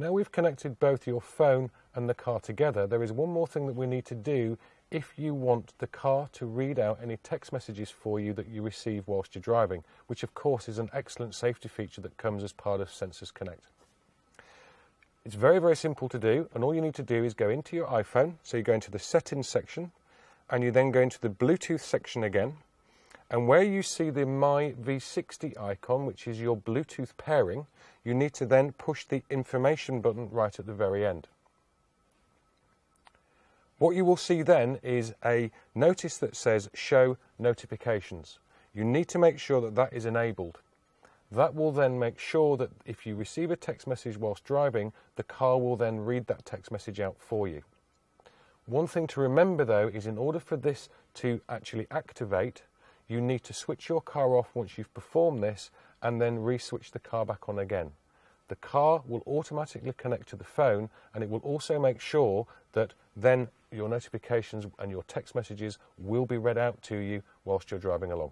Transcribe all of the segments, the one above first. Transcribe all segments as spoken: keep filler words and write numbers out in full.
Now we've connected both your phone and the car together, there is one more thing that we need to do if you want the car to read out any text messages for you that you receive whilst you're driving, which of course is an excellent safety feature that comes as part of Sensus Connect. It's very, very simple to do, and all you need to do is go into your iPhone, so you go into the settings section, and you then go into the Bluetooth section again, and where you see the My V sixty icon, which is your Bluetooth pairing, you need to then push the information button right at the very end. What you will see then is a notice that says Show Notifications. You need to make sure that that is enabled. That will then make sure that if you receive a text message whilst driving, the car will then read that text message out for you. One thing to remember though is in order for this to actually activate, you need to switch your car off once you've performed this and then re-switch the car back on again. The car will automatically connect to the phone, and it will also make sure that then your notifications and your text messages will be read out to you whilst you're driving along.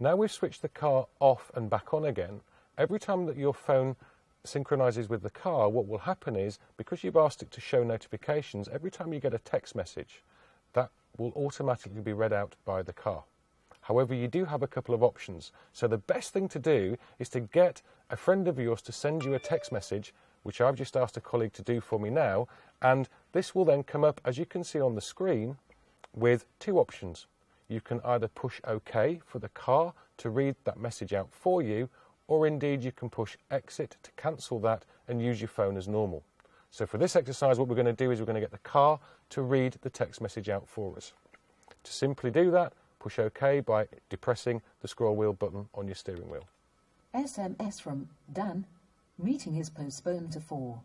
Now we've switched the car off and back on again. Every time that your phone synchronises with the car, what will happen is, because you've asked it to show notifications, every time you get a text message, that will automatically be read out by the car. However, you do have a couple of options. So the best thing to do is to get a friend of yours to send you a text message, which I've just asked a colleague to do for me now, and this will then come up, as you can see on the screen, with two options. You can either push OK for the car to read that message out for you, or indeed you can push Exit to cancel that and use your phone as normal. So for this exercise, what we're going to do is we're going to get the car to read the text message out for us. To simply do that, push OK by depressing the scroll wheel button on your steering wheel. S M S from Dan. Meeting is postponed to four.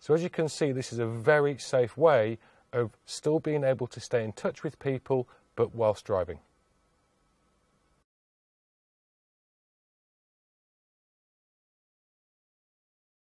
So as you can see, this is a very safe way of still being able to stay in touch with people, but whilst driving.